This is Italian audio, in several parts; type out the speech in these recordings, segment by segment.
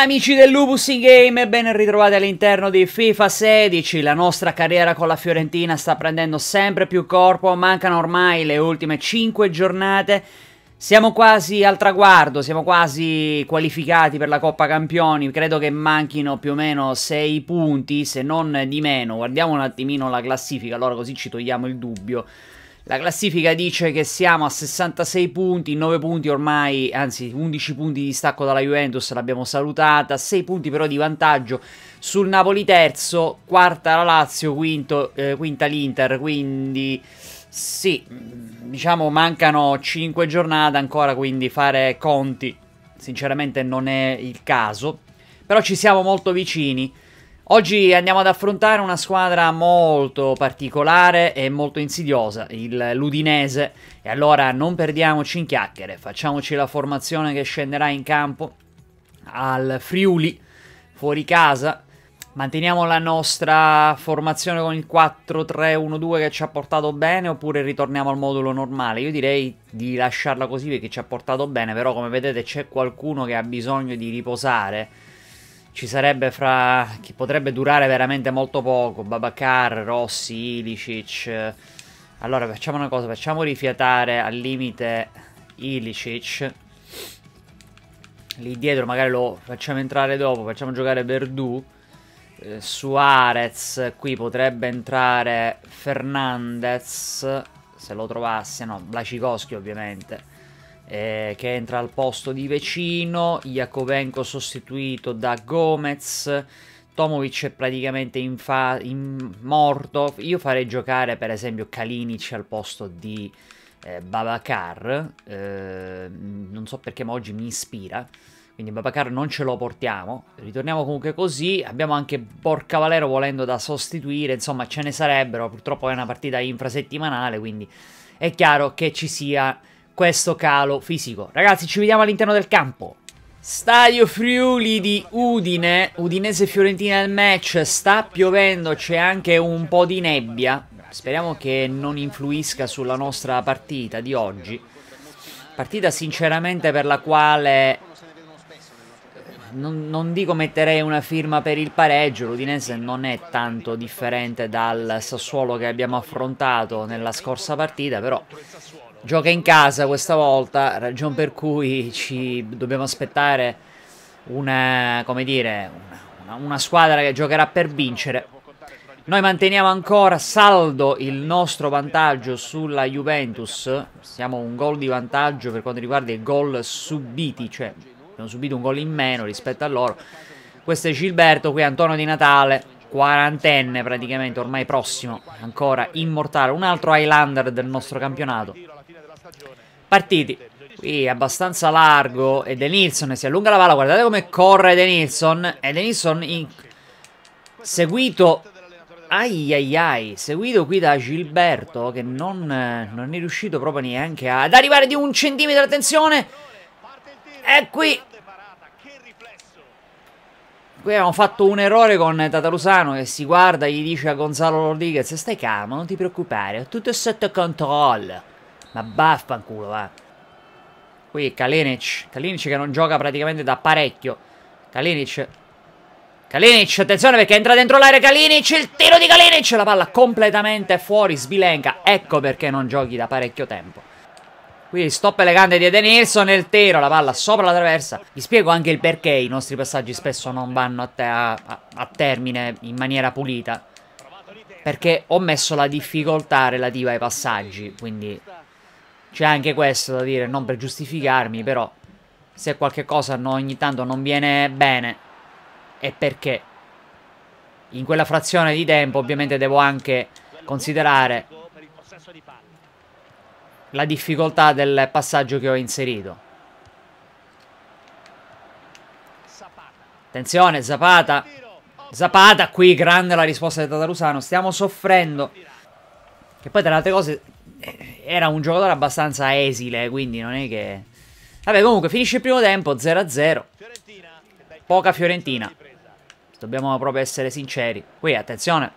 Amici del Lupus in Game, ben ritrovati all'interno di FIFA 16, la nostra carriera con la Fiorentina sta prendendo sempre più corpo, mancano ormai le ultime 5 giornate, siamo quasi al traguardo, siamo quasi qualificati per la Coppa Campioni, credo che manchino più o meno 6 punti, se non di meno, guardiamo un attimino la classifica, allora così ci togliamo il dubbio. La classifica dice che siamo a 66 punti, 9 punti ormai, anzi 11 punti di stacco dalla Juventus, l'abbiamo salutata, 6 punti però di vantaggio sul Napoli terzo, quarta la Lazio, quinta l'Inter, quindi sì, diciamo mancano 5 giornate ancora, quindi fare conti sinceramente non è il caso, però ci siamo molto vicini. Oggi andiamo ad affrontare una squadra molto particolare e molto insidiosa, l'Udinese, e allora non perdiamoci in chiacchiere, facciamoci la formazione che scenderà in campo al Friuli, fuori casa, manteniamo la nostra formazione con il 4-3-1-2 che ci ha portato bene oppure ritorniamo al modulo normale? Io direi di lasciarla così perché ci ha portato bene, però come vedete c'è qualcuno che ha bisogno di riposare. Ci sarebbe fra... che potrebbe durare veramente molto poco. Babacar, Rossi, Iličić. Allora facciamo una cosa, facciamo rifiatare al limite Iličić. Lì dietro magari lo facciamo entrare dopo, facciamo giocare Verdù. Suarez, qui potrebbe entrare Fernandez, se lo trovasse, no, Błaszczykowski ovviamente. Che entra al posto di Vecino, Iakovenko sostituito da Gomez, Tomovic è praticamente morto, io farei giocare per esempio Kalinic al posto di Babacar, non so perché ma oggi mi ispira, quindi Babacar non ce lo portiamo, ritorniamo comunque così, abbiamo anche Borja Valero volendo da sostituire, insomma ce ne sarebbero, purtroppo è una partita infrasettimanale, quindi è chiaro che ci sia questo calo fisico. Ragazzi, ci vediamo all'interno del campo. Stadio Friuli di Udine, Udinese-Fiorentina il match, sta piovendo, c'è anche un po' di nebbia, speriamo che non influisca sulla nostra partita di oggi, partita sinceramente per la quale non dico metterei una firma per il pareggio, l'Udinese non è tanto differente dal Sassuolo che abbiamo affrontato nella scorsa partita, però gioca in casa questa volta, ragion per cui ci dobbiamo aspettare una, come dire, una squadra che giocherà per vincere. Noi manteniamo ancora saldo il nostro vantaggio sulla Juventus, siamo un gol di vantaggio per quanto riguarda i gol subiti, cioè abbiamo subito un gol in meno rispetto a loro. Questo è Gilberto, qui Antonio Di Natale, quarantenne praticamente, ormai prossimo, ancora immortale, un altro Highlander del nostro campionato. Partiti, qui è abbastanza largo e Denilson si allunga la palla, guardate come corre Denilson, e Denilson seguito, ai ai ai, seguito qui da Gilberto che non è riuscito proprio neanche ad arrivare di un centimetro, attenzione, e qui abbiamo fatto un errore con Tătărușanu che si guarda e gli dice a Gonzalo Rodriguez, stai calmo, non ti preoccupare, tutto è sotto controllo. Ma baffanculo, va. Qui Kalinic. Kalinic che non gioca praticamente da parecchio. Kalinic, attenzione perché entra dentro l'area Kalinic. Il tiro di Kalinic. La palla completamente fuori, sbilenca. Ecco perché non giochi da parecchio tempo. Qui stop elegante di Denilson nel tiro. La palla sopra la traversa. Vi spiego anche il perché i nostri passaggi spesso non vanno a termine in maniera pulita. Perché ho messo la difficoltà relativa ai passaggi. Quindi c'è anche questo da dire, non per giustificarmi, però se qualche cosa ogni tanto non viene bene è perché in quella frazione di tempo ovviamente devo anche considerare la difficoltà del passaggio che ho inserito. Attenzione, Zapata, qui grande la risposta di Tătărușanu, stiamo soffrendo. Che poi tra le altre cose era un giocatore abbastanza esile, quindi non è che... Vabbè, comunque finisce il primo tempo, 0-0. Poca Fiorentina. Dobbiamo proprio essere sinceri. Qui, attenzione.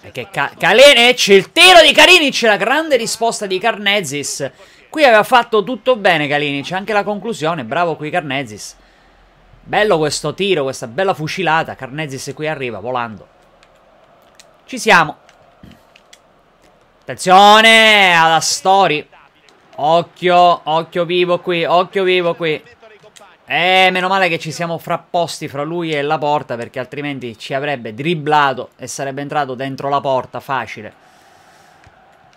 Perché Kalinic, il tiro di Kalinic, la grande risposta di Karnezis. Qui aveva fatto tutto bene Kalinic, anche la conclusione, bravo qui Karnezis. Bello questo tiro, questa bella fucilata. Karnezis qui arriva volando. Ci siamo. Attenzione alla Story. Occhio, occhio vivo qui, occhio vivo qui. Meno male che ci siamo frapposti fra lui e la porta, perché altrimenti ci avrebbe dribblato e sarebbe entrato dentro la porta facile.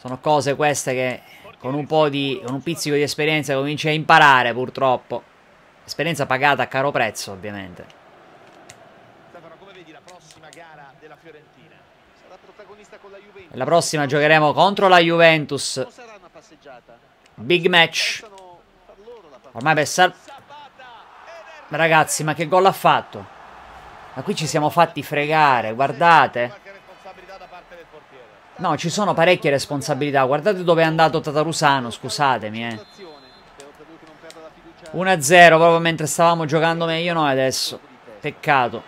Sono cose queste che con un pizzico di esperienza cominci a imparare, purtroppo. Esperienza pagata a caro prezzo, ovviamente. Come vedi, la prossima gara della Fiorentina sarà protagonista con la Juventus. La prossima giocheremo contro la Juventus. Big match. Ormai per ragazzi, ma che gol ha fatto? Ma qui ci siamo fatti fregare, guardate. No, ci sono parecchie responsabilità. Guardate dove è andato Tătărușanu, scusatemi, 1-0 proprio mentre stavamo giocando meglio noi adesso. Peccato.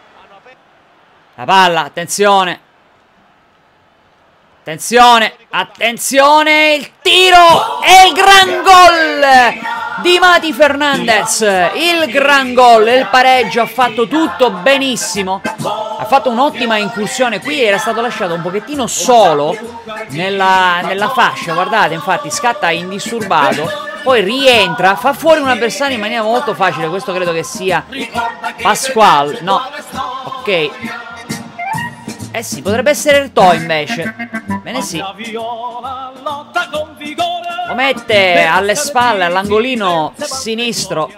La palla, attenzione. Attenzione, attenzione, il tiro e il gran gol di Mati Fernandez. Il gran gol, il pareggio, ha fatto tutto benissimo. Ha fatto un'ottima incursione, qui era stato lasciato un pochettino solo nella fascia, guardate, infatti scatta indisturbato. Poi rientra, fa fuori un avversario in maniera molto facile. Questo credo che sia Pasquale. No, ok. Eh sì, potrebbe essere Ertò invece. Bene sì. Lo mette alle spalle, all'angolino sinistro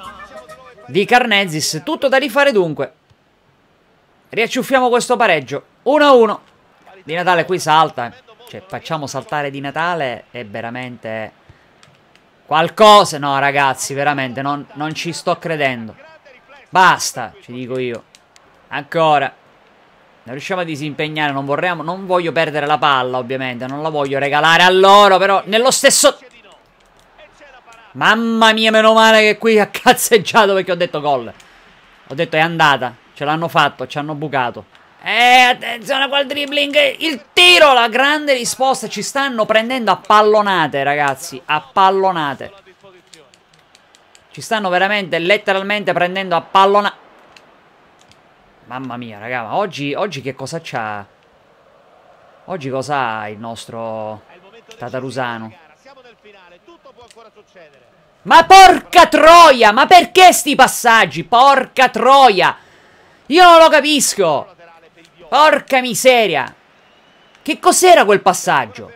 di Karnezis. Tutto da rifare dunque. Riacciuffiamo questo pareggio. 1-1. Di Natale qui salta. Cioè, facciamo saltare Di Natale è veramente... qualcosa, no ragazzi, veramente non ci sto credendo. Basta, ci dico io. Ancora. Non riusciamo a disimpegnare, non voglio perdere la palla, ovviamente. Non la voglio regalare a loro, però nello stesso... Mamma mia, meno male che qui ha cazzeggiato, perché ho detto gol. Ho detto è andata, ce l'hanno fatto, ci hanno bucato. Attenzione a quel dribbling. Il tiro, la grande risposta. Ci stanno prendendo a pallonate, ragazzi. A pallonate. Ci stanno veramente, letteralmente prendendo a pallonate. Mamma mia, raga, ma oggi che cosa c'ha? Oggi cosa ha il nostro Tătărușanu? Ma porca troia, ma perché sti passaggi? Porca troia, io non lo capisco. Porca miseria. Che cos'era quel passaggio?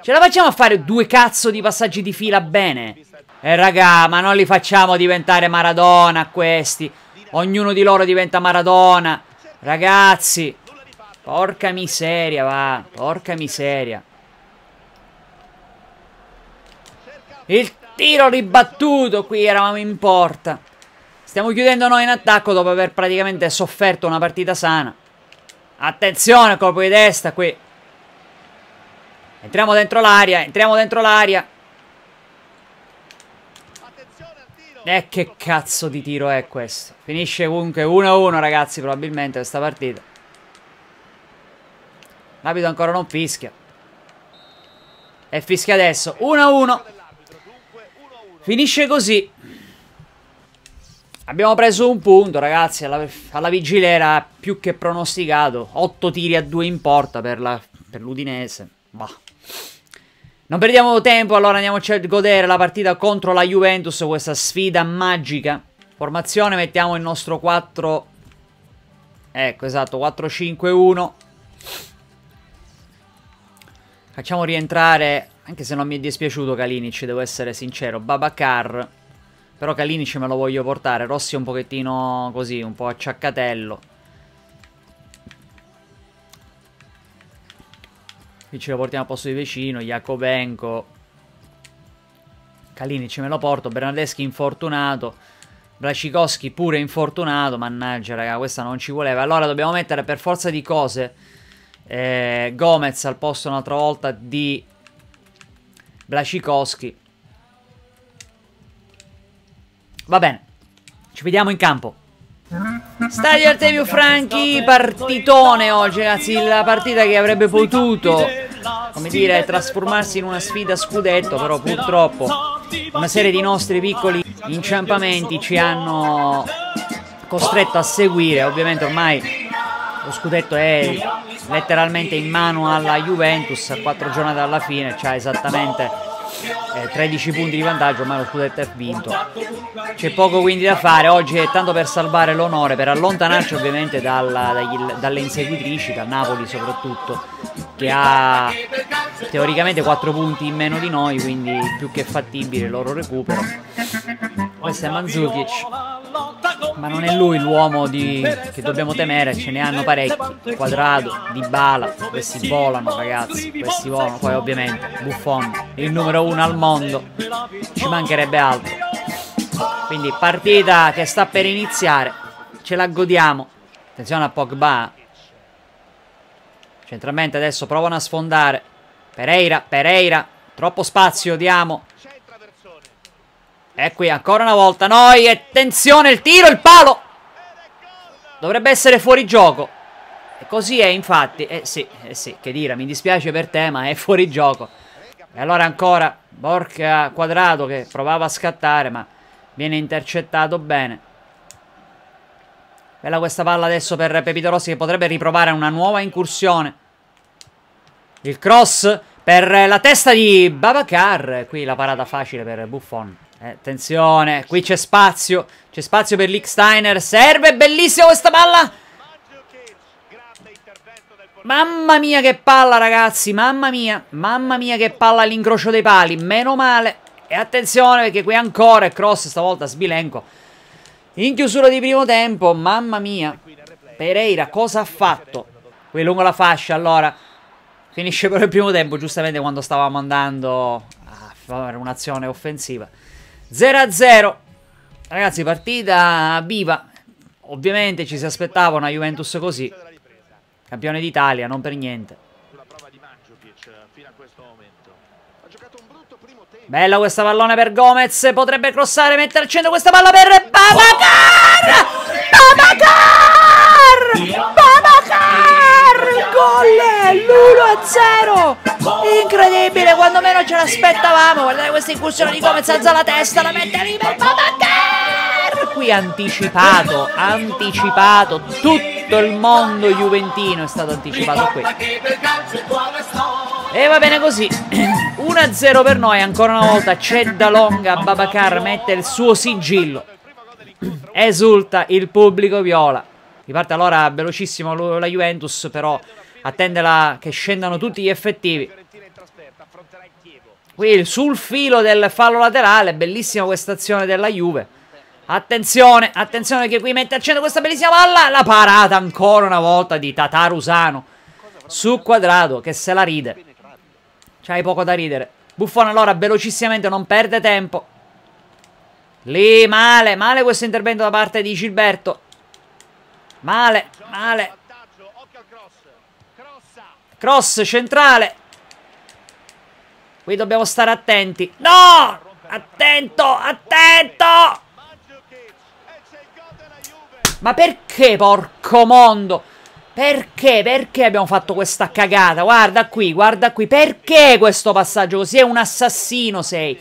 Ce la facciamo a fare due cazzo di passaggi di fila bene? Raga, ma non li facciamo diventare Maradona questi. Ognuno di loro diventa Maradona. Ragazzi, porca miseria, va. Porca miseria. Il tiro ribattuto. Qui eravamo in porta. Stiamo chiudendo noi in attacco dopo aver praticamente sofferto una partita sana. Attenzione, colpo di testa qui. Entriamo dentro l'area, entriamo dentro l'area. Che cazzo di tiro è questo? Finisce comunque 1-1 ragazzi, probabilmente questa partita. L'abito ancora non fischia. E fischia adesso, 1-1. Finisce così. Abbiamo preso un punto, ragazzi, alla vigilia era più che pronosticato. 8 tiri a 2 in porta per l'Udinese. Non perdiamo tempo, allora andiamoci a godere la partita contro la Juventus, questa sfida magica. Formazione, mettiamo il nostro 4... Ecco, esatto, 4-5-1. Facciamo rientrare, anche se non mi è dispiaciuto Kalinic, devo essere sincero, Babacar... Però Kalinic me lo voglio portare. Rossi è un pochettino così, un po' acciaccatello. Qui ce lo portiamo a posto di vicino. Iakovenko. Kalinic me lo porto. Bernardeschi infortunato. Błaszczykowski pure infortunato. Mannaggia, raga, questa non ci voleva. Allora dobbiamo mettere per forza di cose Gomez al posto un'altra volta di Błaszczykowski. Va bene, ci vediamo in campo. Stadio Artemio Franchi, partitone oggi ragazzi, la partita che avrebbe potuto, come dire, trasformarsi in una sfida scudetto, però purtroppo una serie di nostri piccoli inciampamenti ci hanno costretto a seguire. Ovviamente ormai lo scudetto è letteralmente in mano alla Juventus, a 4 giornate dalla fine, c'ha esattamente 13 punti di vantaggio, ormai lo scudetto è vinto, c'è poco quindi da fare. Oggi è tanto per salvare l'onore, per allontanarci ovviamente dalle inseguitrici, da Napoli soprattutto, che ha teoricamente 4 punti in meno di noi, quindi più che fattibile il loro recupero. Questo è Mandžukić, ma non è lui l'uomo che dobbiamo temere, ce ne hanno parecchi. Cuadrado, Dybala, questi volano ragazzi, questi volano. Poi ovviamente Buffon, il numero 1 al mondo, ci mancherebbe altro. Quindi partita che sta per iniziare, ce la godiamo. Attenzione a Pogba, centralmente adesso provano a sfondare. Pereira, troppo spazio diamo. E qui ancora una volta noi, attenzione, il tiro, il palo! Dovrebbe essere fuori gioco. E così è infatti, eh sì, che dire, mi dispiace per te ma è fuori gioco. E allora ancora Borja Cuadrado che provava a scattare ma viene intercettato bene. Bella questa palla adesso per Pepito Rossi che potrebbe riprovare una nuova incursione. Il cross per la testa di Babacar, qui la parata facile per Buffon. Attenzione, qui c'è spazio per Lichtsteiner, serve, bellissima questa palla! Mamma mia che palla ragazzi, mamma mia che palla all'incrocio dei pali, meno male. E attenzione perché qui ancora è cross, stavolta Sbilenko. In chiusura di primo tempo, mamma mia, Pereira cosa ha fatto? Qui lungo la fascia allora, finisce però il primo tempo giustamente quando stavamo andando a fare un'azione offensiva. 0-0, ragazzi, partita viva. Ovviamente ci si aspettava una Juventus così, campione d'Italia, non per niente. Bella questa pallone per Gomez, potrebbe crossare, mettere al centro questa palla per Babacar! Gol! L'1-0! Incredibile, quando meno ce l'aspettavamo. Guardate questa incursione di Gomez, alza la testa, la mette lì per Babacar! Qui anticipato, tutto il mondo juventino è stato anticipato qui. E va bene così, 1-0 per noi, ancora una volta c'è da longa, Babacar mette il suo sigillo. Esulta il pubblico viola. Riparte allora velocissimo la Juventus, però attendela che scendano tutti gli effettivi. Qui sul filo del fallo laterale, bellissima questa azione della Juve. Attenzione, attenzione che qui mette al centro questa bellissima palla, la parata ancora una volta di Tătărușanu su Cuadrado che se la ride. C'hai poco da ridere. Buffon allora velocissimamente, non perde tempo. Lì male questo intervento da parte di Gilberto. Male. Cross centrale. Qui dobbiamo stare attenti. No! Attento! Ma perché, porco mondo? Perché abbiamo fatto questa cagata? Guarda qui. Perché questo passaggio così? È un assassino, sei.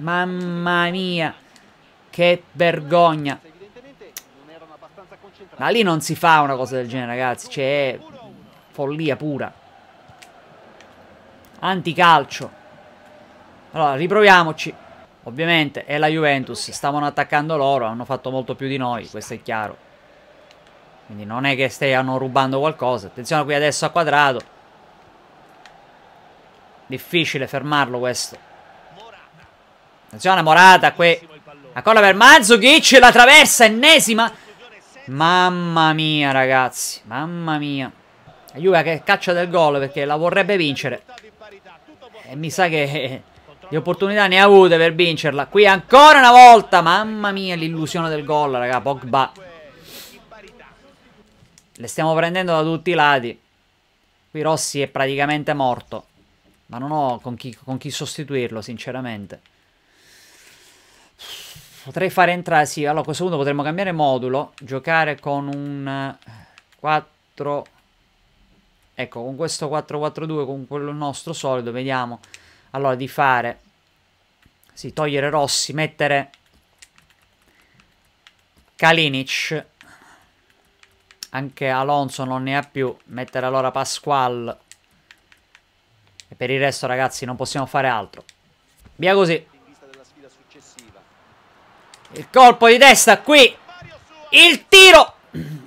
Mamma mia. Che vergogna. Ma lì non si fa una cosa del genere, ragazzi. C'è follia pura. Anticalcio. Allora, riproviamoci. Ovviamente è la Juventus. Stavano attaccando loro. Hanno fatto molto più di noi, questo è chiaro. Quindi non è che stiano rubando qualcosa. Attenzione qui adesso a Cuadrado. Difficile fermarlo questo. Attenzione a Morata qui. Ancora per Mandžukić. La traversa ennesima. Mamma mia ragazzi, la Juve che caccia del gol perché la vorrebbe vincere e mi sa che di opportunità ne ha avute per vincerla. Qui ancora una volta, mamma mia l'illusione del gol raga, Pogba. Le stiamo prendendo da tutti i lati. Qui Rossi è praticamente morto, ma non ho con chi sostituirlo sinceramente. Potrei fare entrare, sì, allora a questo punto potremmo cambiare modulo, giocare con un 4, ecco, con questo 4-4-2, con quello nostro solido, vediamo, allora di fare, sì, togliere Rossi, mettere Kalinic. Anche Alonso non ne ha più. Mettere allora Pasquale. E per il resto, ragazzi, non possiamo fare altro. Via così. Il colpo di testa qui. Il tiro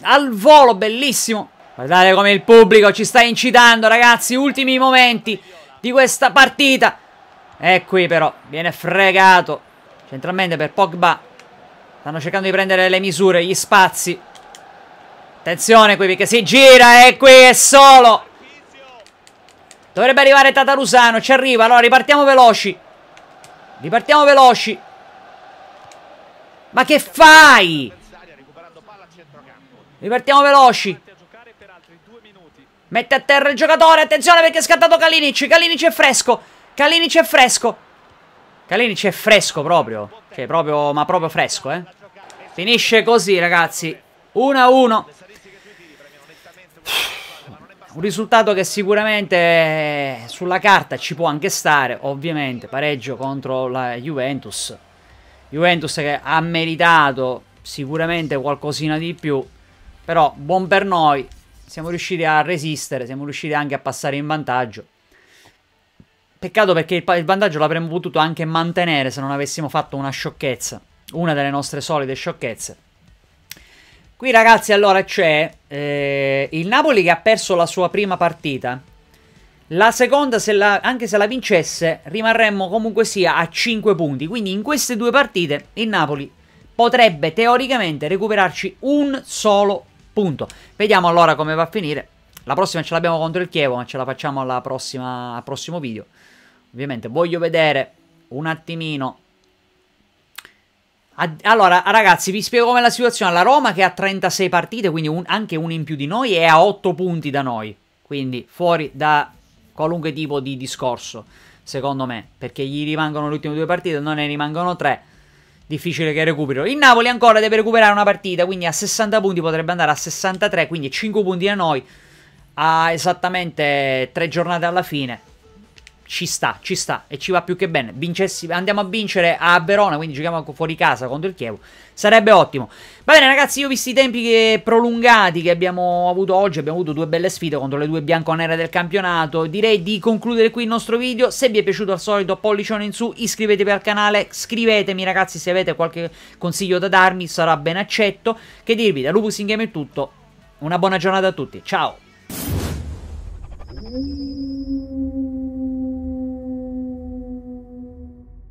al volo, bellissimo. Guardate come il pubblico ci sta incitando, ragazzi. Ultimi momenti di questa partita. E qui però viene fregato. Centralmente per Pogba. Stanno cercando di prendere le misure, gli spazi. Attenzione qui perché si gira e qui è solo. Dovrebbe arrivare Tătărușanu, ci arriva. Allora ripartiamo veloci. Ripartiamo veloci. Ma che fai? Ripartiamo veloci. Mette a terra il giocatore. Attenzione perché è scattato Kalinic. Kalinic è fresco. Kalinic è fresco. Kalinic è fresco proprio. Cioè proprio, ma proprio fresco, eh. Finisce così, ragazzi. 1-1. Un risultato che sicuramente sulla carta ci può anche stare, ovviamente. Pareggio contro la Juventus. Juventus che ha meritato sicuramente qualcosina di più. Però buon per noi. Siamo riusciti a resistere. Siamo riusciti anche a passare in vantaggio. Peccato perché il vantaggio l'avremmo potuto anche mantenere se non avessimo fatto una sciocchezza. Una delle nostre solite sciocchezze. Qui, ragazzi, allora c'è il Napoli che ha perso la sua prima partita. La seconda, anche se la vincesse, rimarremmo comunque sia a 5 punti. Quindi in queste due partite il Napoli potrebbe teoricamente recuperarci un solo punto. Vediamo allora come va a finire. La prossima ce l'abbiamo contro il Chievo, ma ce la facciamo alla prossima, al prossimo video. Ovviamente voglio vedere un attimino... Allora, ragazzi, vi spiego com'è la situazione. La Roma che ha 36 partite, quindi anche una in più di noi, è a 8 punti da noi. Quindi fuori da qualunque tipo di discorso, secondo me. Perché gli rimangono le ultime due partite, non ne rimangono 3. Difficile che recupero. Il Napoli ancora deve recuperare una partita, quindi a 60 punti potrebbe andare a 63, quindi 5 punti da noi. A esattamente 3 giornate alla fine. Ci sta e ci va più che bene. Andiamo a vincere a Verona, quindi giochiamo fuori casa contro il Chievo. Sarebbe ottimo. Va bene, ragazzi, io ho visto i tempi prolungati che abbiamo avuto oggi. Abbiamo avuto due belle sfide contro le due bianconere del campionato. Direi di concludere qui il nostro video. Se vi è piaciuto, al solito, pollicione in su. Iscrivetevi al canale, scrivetemi, ragazzi, se avete qualche consiglio da darmi, sarà ben accetto. Che dirvi, da Lupus in Game è tutto. Una buona giornata a tutti, ciao.